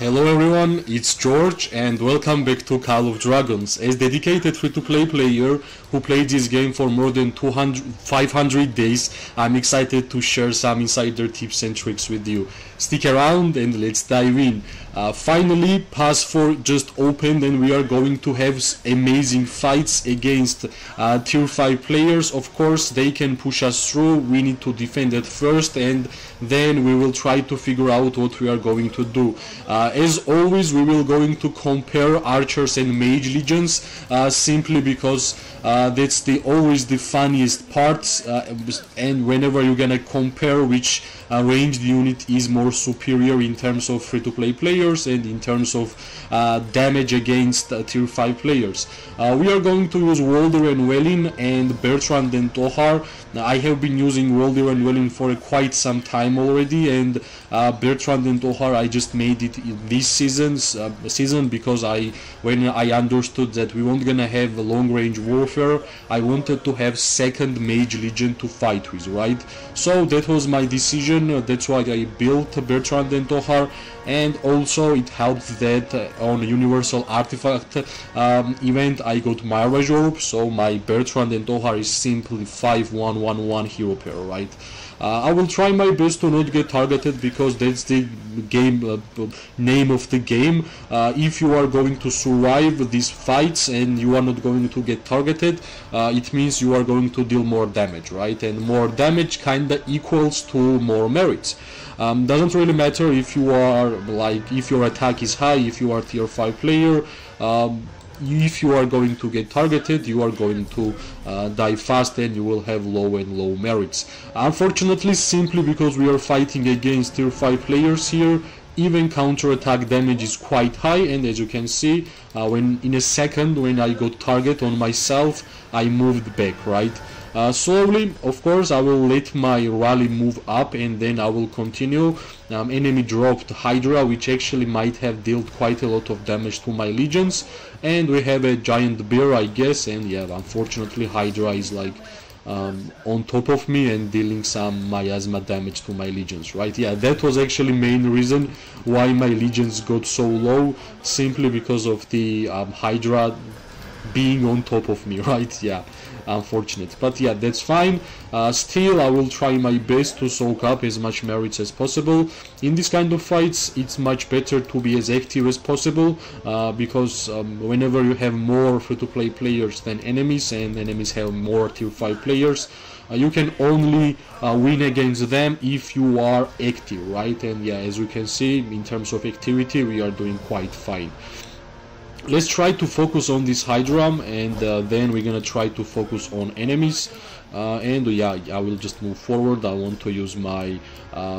Hello everyone, it's George and welcome back to Call of Dragons. As dedicated free-to-play player who played this game for more than 500 days, I'm excited to share some insider tips and tricks with you. Stick around and let's dive in. Finally, Pass 4 just opened and we are going to have amazing fights against tier 5 players. Of course, they can push us through, we need to defend at first and then we will try to figure out what we are going to do. As always, we will going to compare archers and mage legions simply because that's always the funniest parts, and whenever you're gonna compare which ranged unit is more superior in terms of free-to-play players and in terms of damage against tier 5 players. We are going to use Waldyr and Wellyn and Bertrand and Tohar. Now, I have been using Waldyr and Wellyn for quite some time already, and Bertrand and Tohar I just made it this season because when I understood that we weren't gonna have a long-range warfare, I wanted to have second mage legion to fight with, right? So that was my decision, that's why I built Bertrand and Tohar, and also it helped that on Universal Artifact event I got Mirage Orb, so my Bertrand and Tohar is simply 5-1-1-1 hero pair, right? I will try my best to not get targeted because that's the game name of the game. If you are going to survive these fights and you are not going to get targeted, it means you are going to deal more damage, right? And more damage kinda equals to more merits. Doesn't really matter if you are if your attack is high, if you are tier 5 player. If you are going to get targeted, you are going to die fast and you will have low and low merits. Unfortunately, simply because we are fighting against tier 5 players here, even counter-attack damage is quite high, and as you can see, in a second when I got target on myself, I moved back, right? Slowly, of course, I will let my rally move up and then I will continue. Enemy dropped Hydra, which actually might have dealt quite a lot of damage to my legions. And we have a giant bear, I guess, and yeah, unfortunately Hydra is like on top of me and dealing some miasma damage to my legions, right? Yeah, that was actually main reason why my legions got so low, simply because of the Hydra being on top of me, right? Yeah, unfortunate, but yeah, that's fine. Still, I will try my best to soak up as much merits as possible. In this kind of fights, it's much better to be as active as possible because whenever you have more free-to-play players than enemies, and enemies have more tier 5 players, you can only win against them if you are active, right? And yeah, as you can see, in terms of activity, we are doing quite fine. Let's try to focus on this Hydra, and then we're gonna try to focus on enemies. And yeah, I will just move forward. I want to use my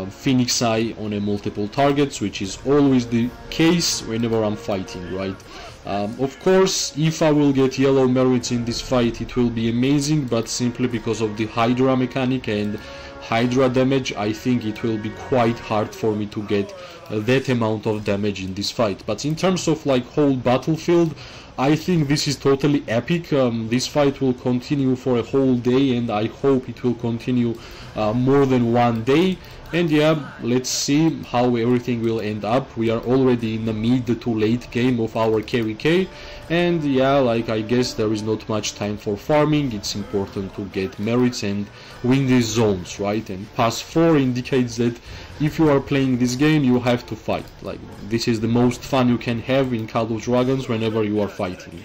Phoenix Eye on a multiple targets, which is always the case whenever I'm fighting, right? Of course, if I will get yellow merits in this fight, it will be amazing, but simply because of the Hydra mechanic and Hydra damage, I think it will be quite hard for me to get that amount of damage in this fight. But in terms of like whole battlefield, I think this is totally epic. This fight will continue for a whole day, and I hope it will continue more than one day. And yeah, let's see how everything will end up. We are already in the mid to late game of our kvk, and yeah, like I guess there is not much time for farming. It's important to get merits and win these zones, right? And Pass 4 indicates that if you are playing this game, you have to fight. Like, this is the most fun you can have in Call of Dragons whenever you are fighting.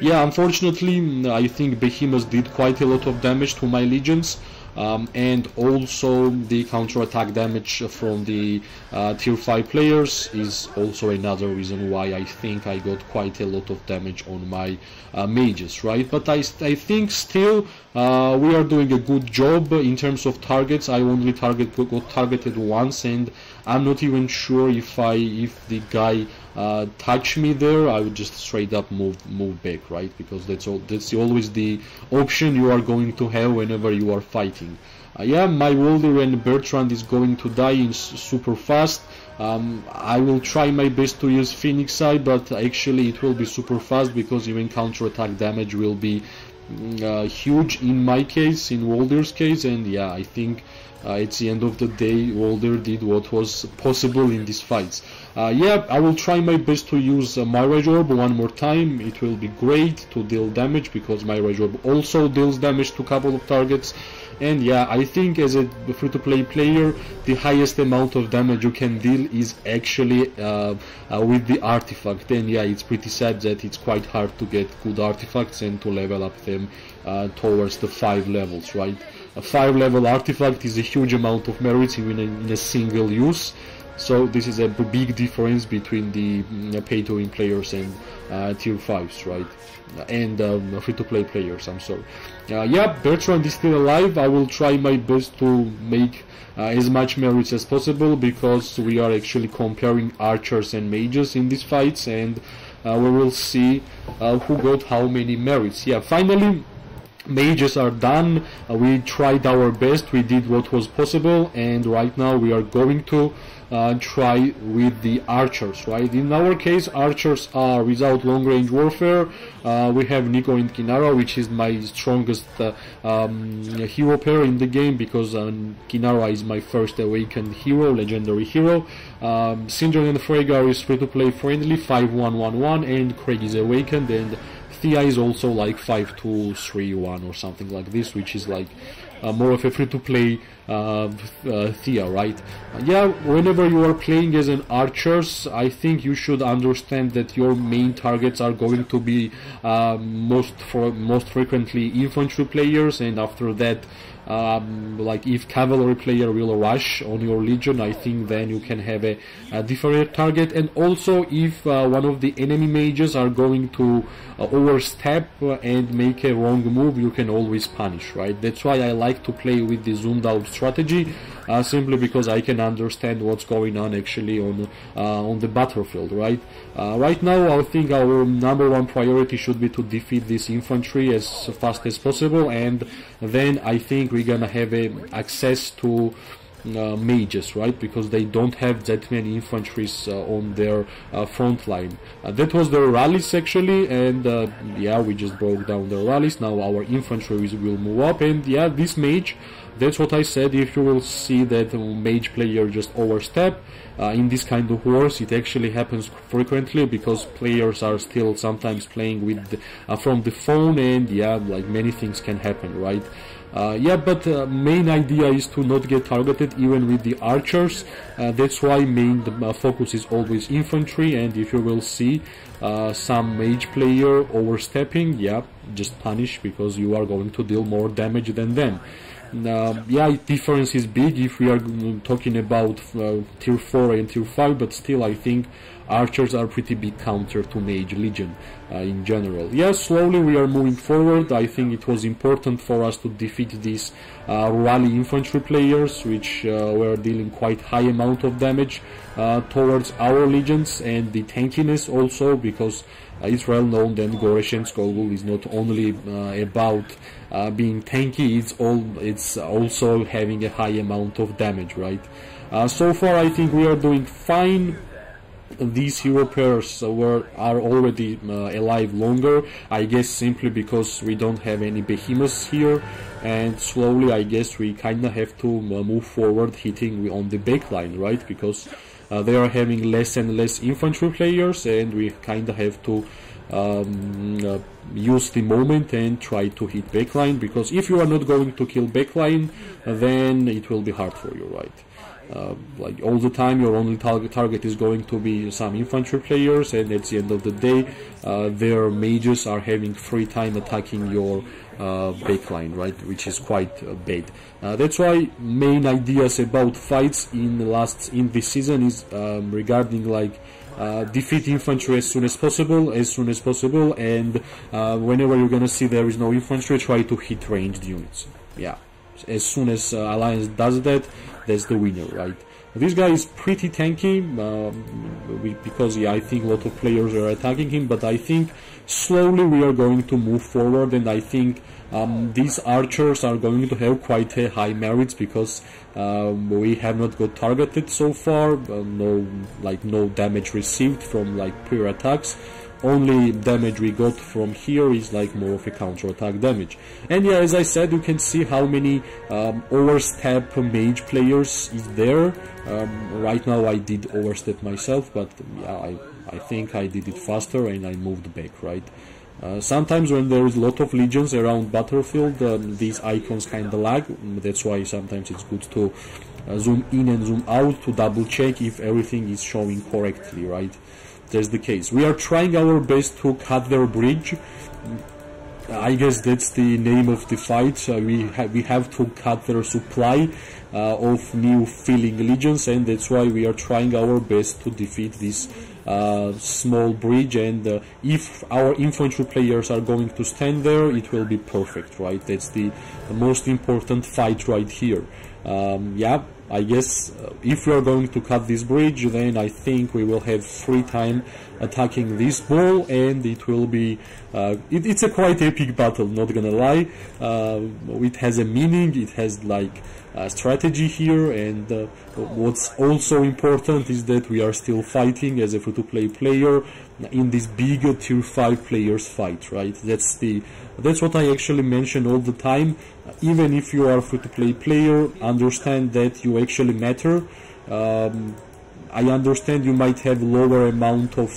Yeah, unfortunately, I think Behemoth did quite a lot of damage to my legions. And also the counter-attack damage from the tier 5 players is also another reason why I think I got quite a lot of damage on my mages, right? But I think still we are doing a good job in terms of targets. I only got targeted once, and I'm not even sure if the guy touched me there. I would just straight up move back, right? Because that's always the option you are going to have whenever you are fighting. Yeah, my Waldyr and Bertrand is going to die in super fast. I will try my best to use Phoenix Eye, but actually it will be super fast because even counter attack damage will be huge in my case, in Waldyr's case, and yeah, I think at the end of the day Waldyr did what was possible in these fights. Yeah, I will try my best to use my Rage Orb one more time. It will be great to deal damage because my Rage Orb also deals damage to a couple of targets. And yeah, I think as a free-to-play player, the highest amount of damage you can deal is actually with the artifact. And yeah, it's pretty sad that it's quite hard to get good artifacts and to level up them towards the 5 levels, right? A 5-level artifact is a huge amount of merits in a single use. So this is a big difference between the pay-to-win players and tier 5s, right? And free-to-play players, I'm sorry. Yeah, Bertrand is still alive. I will try my best to make as much merits as possible because we are actually comparing archers and mages in these fights, and we will see who got how many merits. Yeah, finally, mages are done. We tried our best, we did what was possible, and right now we are going to try with the archers, right? In our case, archers are without long-range warfare. We have Nico and Kinnara, which is my strongest hero pair in the game because Kinnara is my first awakened hero, legendary hero. Syndrome and Fregar is free-to-play friendly, 5-1-1-1, and Craig is awakened, and Thea is also like 5-2-3-1 or something like this, which is like more of a free-to-play Thea, right? Yeah, whenever you are playing as an archers, I think you should understand that your main targets are going to be most frequently infantry players, and after that, like if cavalry player will rush on your legion, I think then you can have a different target. And also if one of the enemy mages are going to overstep and make a wrong move, you can always punish, right? That's why I like to play with the zoomed out strategy, simply because I can understand what's going on actually on the battlefield, right? Right now I think our number one priority should be to defeat this infantry as fast as possible, and then I think we're gonna have access to mages, right? Because they don't have that many infantries on their front line. That was their rallies actually, and yeah, we just broke down their rallies. Now our infantry will move up, and yeah, this mage, that's what I said. If you will see that mage player just overstep in this kind of wars, it actually happens frequently because players are still sometimes playing with from the phone, and yeah, like many things can happen, right? Yeah, but main idea is to not get targeted even with the archers. That's why main focus is always infantry, and if you will see some mage player overstepping, yeah, just punish because you are going to deal more damage than them. Yeah, difference is big if we are talking about tier 4 and tier 5, but still I think archers are pretty big counter to mage legion in general. Yeah, slowly we are moving forward. I think it was important for us to defeat these rally infantry players, which were dealing quite high amount of damage towards our legions, and the tankiness also, because it's well known that Goresh and Skogul is not only about being tanky, it's also having a high amount of damage, right? So far I think we are doing fine. These hero pairs are already alive longer, I guess simply because we don't have any behemoths here, and slowly I guess we kinda have to move forward hitting on the backline, right? Because they are having less and less infantry players, and we kinda have to use the moment and try to hit backline, because if you are not going to kill backline, then it will be hard for you, right? Like all the time your only target is going to be some infantry players, and at the end of the day their mages are having free time attacking your backline, right, which is quite bad. That's why main ideas about fights in this season is regarding like defeat infantry as soon as possible, and whenever you're gonna see there is no infantry, try to hit ranged units. Yeah, as soon as Alliance does that, that's the winner, right? This guy is pretty tanky because yeah, I think a lot of players are attacking him, but I think slowly we are going to move forward, and I think these archers are going to have quite a high merits because we have not got targeted so far, no damage received from like prior attacks. only damage we got from here is like more of a counter-attack damage. And yeah, as I said, you can see how many overstep mage players is there. Right now I did overstep myself, but yeah, I think I did it faster and I moved back, right? Sometimes when there is a lot of legions around battlefield, these icons kinda lag. That's why sometimes it's good to zoom in and zoom out to double check if everything is showing correctly, right? That's the case. We are trying our best to cut their bridge. I guess that's the name of the fight. We have to cut their supply of new filling legions, and that's why we are trying our best to defeat this small bridge. And if our infantry players are going to stand there, it will be perfect, right? That's the most important fight right here. Yeah, I guess if we are going to cut this bridge, then I think we will have free time attacking this ball, and it will be it's a quite epic battle, not gonna lie. It has a meaning, it has like strategy here, and what's also important is that we are still fighting as a free-to-play player in this big tier 5 players fight, right? That's what I actually mention all the time. Even if you are a free-to-play player, understand that you actually matter. I understand you might have lower amount of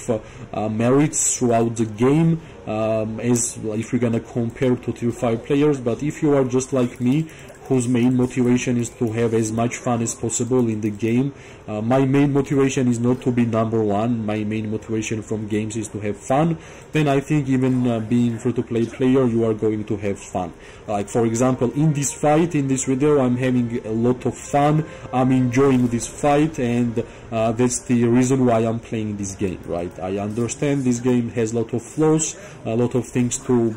merits throughout the game, as if you're gonna compare to tier 5 players, but if you are just like me, whose main motivation is to have as much fun as possible in the game. My main motivation is not to be #1, my main motivation from games is to have fun. Then I think even being free-to-play player, you are going to have fun. Like for example, in this fight, in this video, I'm having a lot of fun, I'm enjoying this fight, and that's the reason why I'm playing this game, right? I understand this game has a lot of flaws, a lot of things to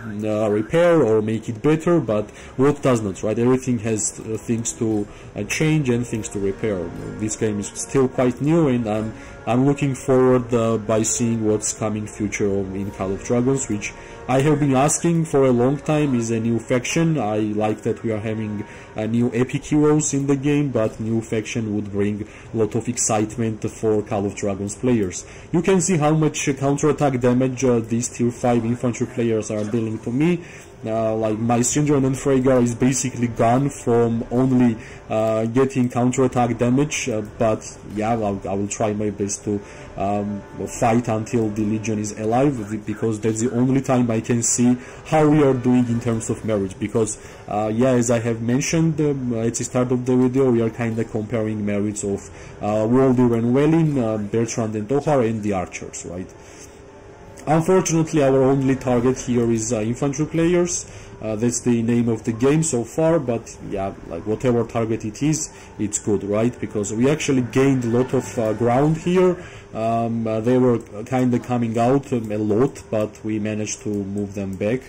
repair or make it better, but what does not, right? Everything has things to change and things to repair. This game is still quite new, and I'm looking forward by seeing what's coming future in Call of Dragons, which I have been asking for a long time is a new faction. I like that we are having new epic heroes in the game, but new faction would bring a lot of excitement for Call of Dragons players. You can see how much counter-attack damage these tier 5 infantry players are dealing to me. Like my Syndrome and Fregar is basically gone from only getting counter-attack damage, but yeah, I will try my best to fight until the Legion is alive, because that's the only time I can see how we are doing in terms of merit. Because yeah, as I have mentioned at the start of the video, we are kind of comparing merits of Waldyr and Wellyn, Bertrand and Tohar, and the archers, right? Unfortunately, our only target here is infantry players. That's the name of the game so far, but yeah, like whatever target it is, it's good, right? Because we actually gained a lot of ground here. They were kind of coming out a lot, but we managed to move them back.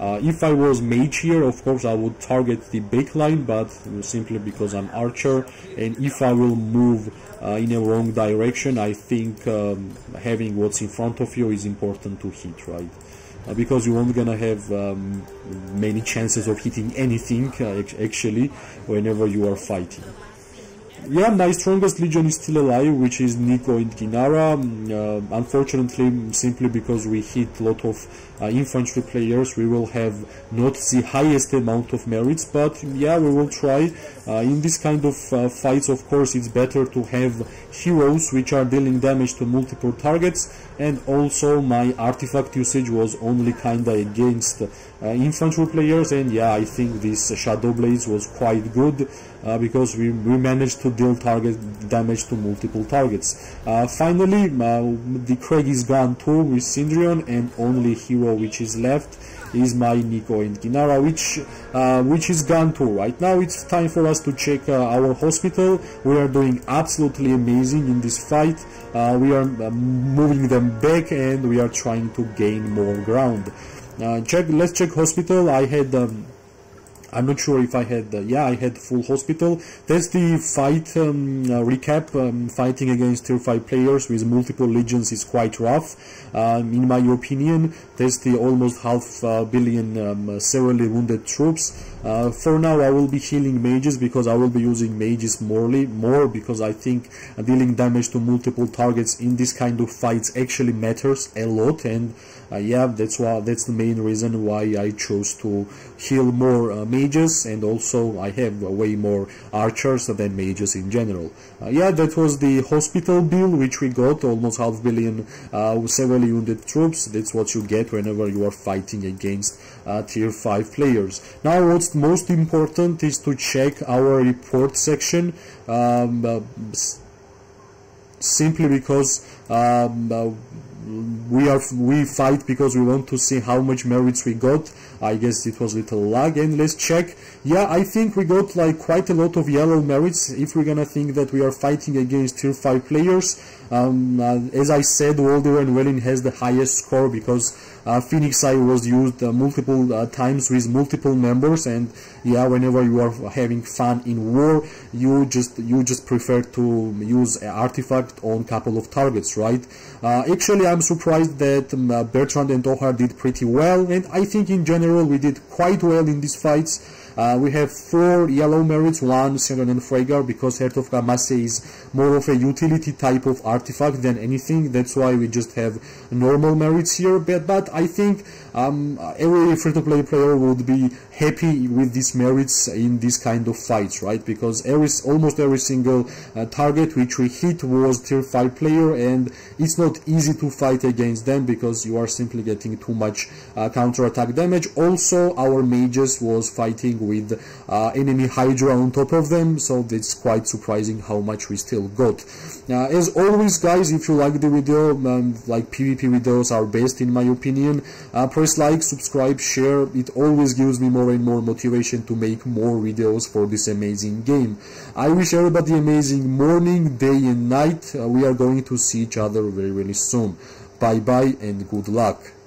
If I was mage here, of course I would target the backline, but simply because I'm archer, and if I will move in a wrong direction, I think having what's in front of you is important to hit, right? Because you aren't gonna have many chances of hitting anything actually whenever you are fighting. Yeah, my strongest legion is still alive, which is Nico and Kinnara. Unfortunately, simply because we hit a lot of infantry players, we will have not the highest amount of merits, but yeah, we will try. In this kind of fights, of course, it's better to have heroes which are dealing damage to multiple targets, and also my artifact usage was only kinda against infantry players, and yeah, I think this Shadow Blades was quite good, because we managed to deal target damage to multiple targets. Finally, the Craig is gone too with Syndrome, and only hero which is left is my Nico and Kinnara, which is gone too. Right now it's time for us to check our hospital. We are doing absolutely amazing in this fight. We are moving them back, and we are trying to gain more ground. Let's check hospital. I had I'm not sure if I had, yeah, I had full hospital. That's the fight recap. Fighting against tier 5 players with multiple legions is quite rough, in my opinion. That's the almost half billion severely wounded troops. For now I will be healing mages, because I will be using mages more, because I think dealing damage to multiple targets in this kind of fights actually matters a lot, and yeah, that's the main reason why I chose to heal more mages, and also I have way more archers than mages in general. Yeah, that was the hospital bill which we got, almost half billion severely wounded troops. That's what you get whenever you are fighting against tier 5 players. Now what's most important is to check our report section, simply because we fight because we want to see how much merits we got. I guess it was little lag, and let's check. Yeah, I think we got like quite a lot of yellow merits if we're gonna think that we are fighting against tier 5 players. As I said, Waldyr and Wellyn has the highest score because Phoenix Eye was used multiple times with multiple members, and yeah, whenever you are having fun in war, you just prefer to use an artifact on couple of targets, right? Actually, I'm surprised that Bertrand and Tohar did pretty well, and I think in general we did quite well in these fights. We have 4 yellow merits, 1 Cinder and Fregar, because Heart of Camasse is more of a utility type of artifact than anything. That's why we just have normal merits here, but I think every free-to-play player would be happy with these merits in this kind of fights, right? Because almost every single target which we hit was tier 5 player, and it's not easy to fight against them because you are simply getting too much counter-attack damage. Also, our mages was fighting with enemy Hydra on top of them, so it's quite surprising how much we still got. As always guys, if you like the video, like PvP videos are best in my opinion, press like, subscribe, share. It always gives me more and more motivation to make more videos for this amazing game. I wish everybody amazing morning, day and night. We are going to see each other very, very soon. Bye bye and good luck.